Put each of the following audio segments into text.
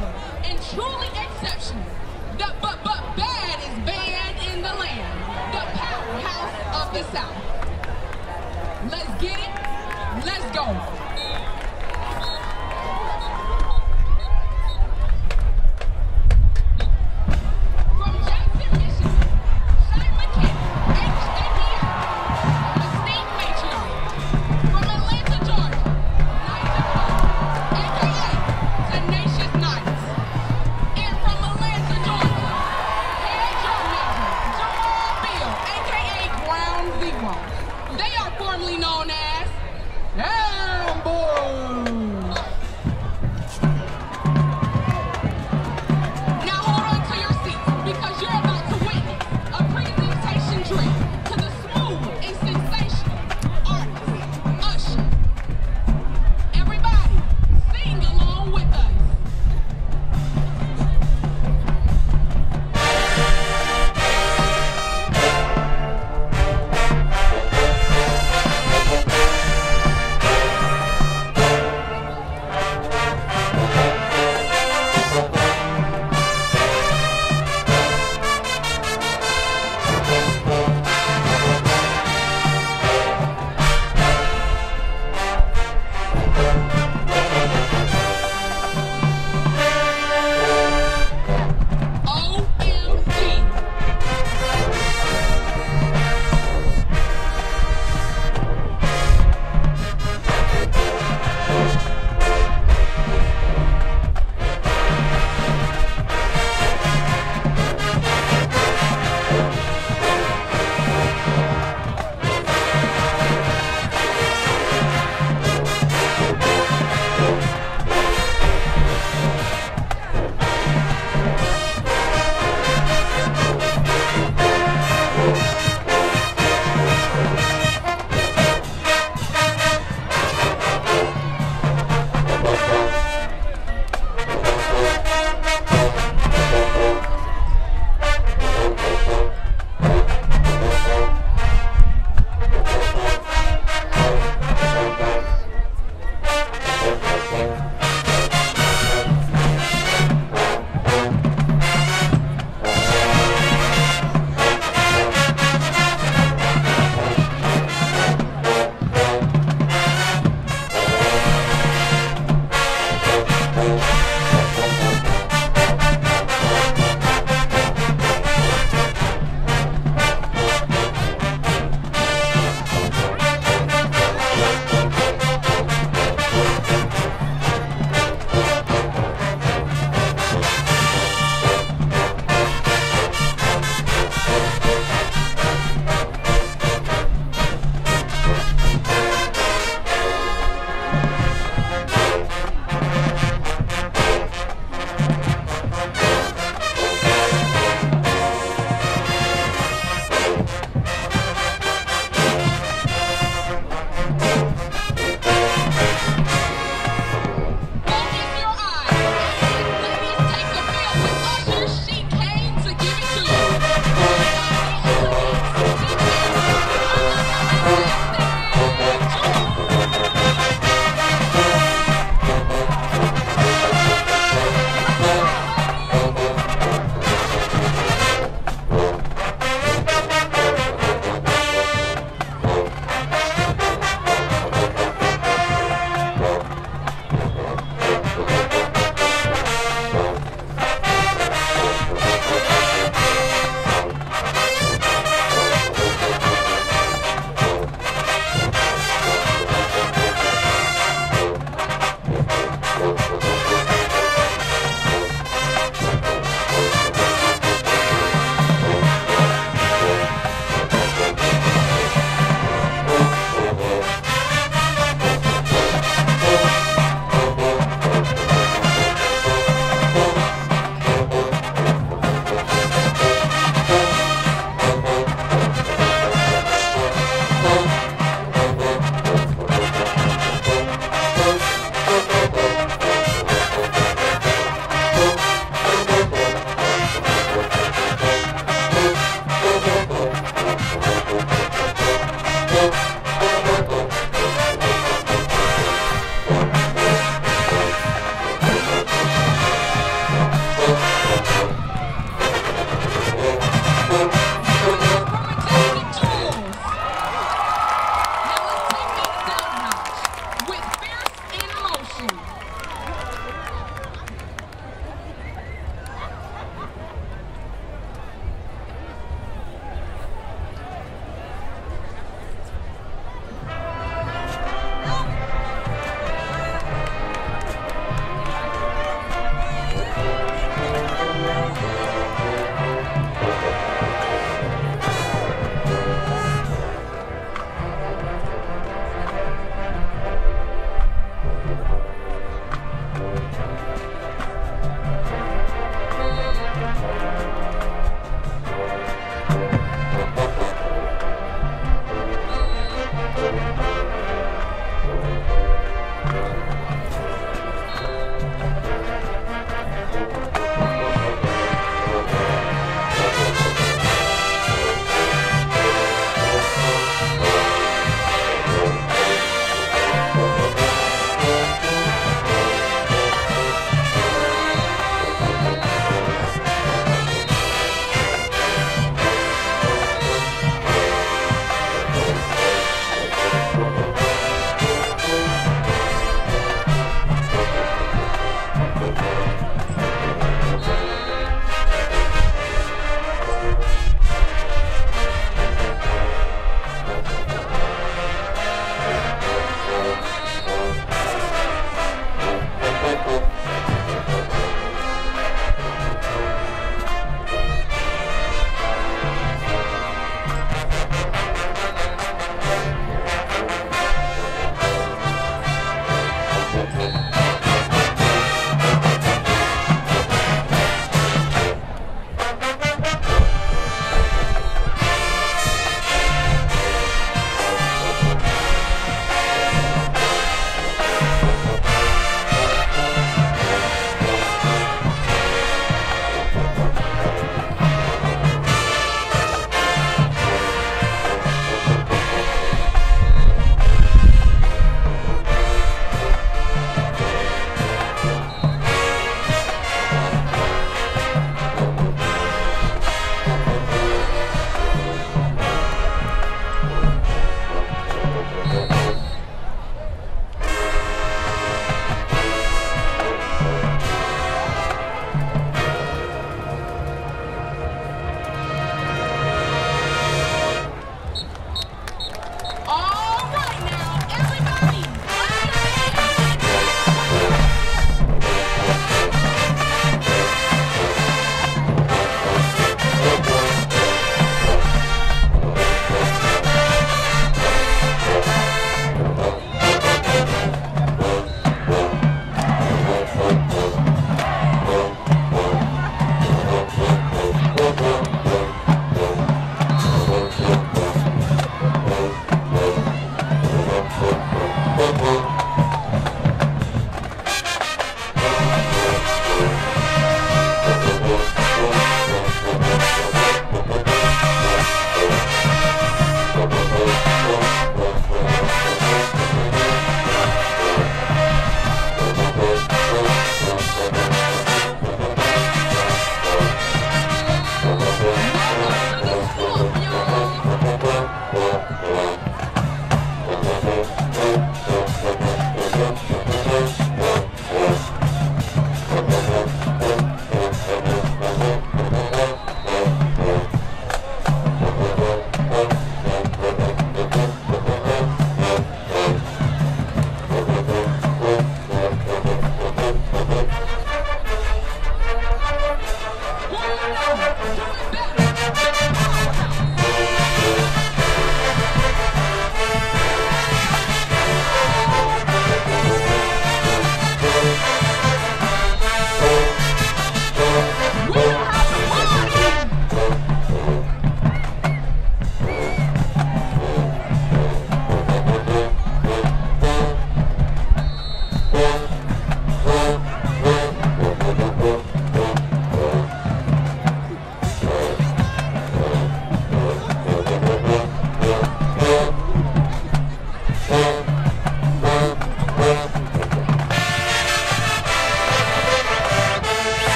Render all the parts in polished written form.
clever and truly exceptional. The bad is banned in the land. The powerhouse of the South. Let's get it. Let's go. They are formerly known as...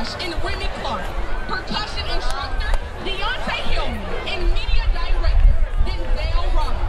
Josh and Whitney Clark, percussion instructor Deontay Hillman, and media director Denzel Roberts.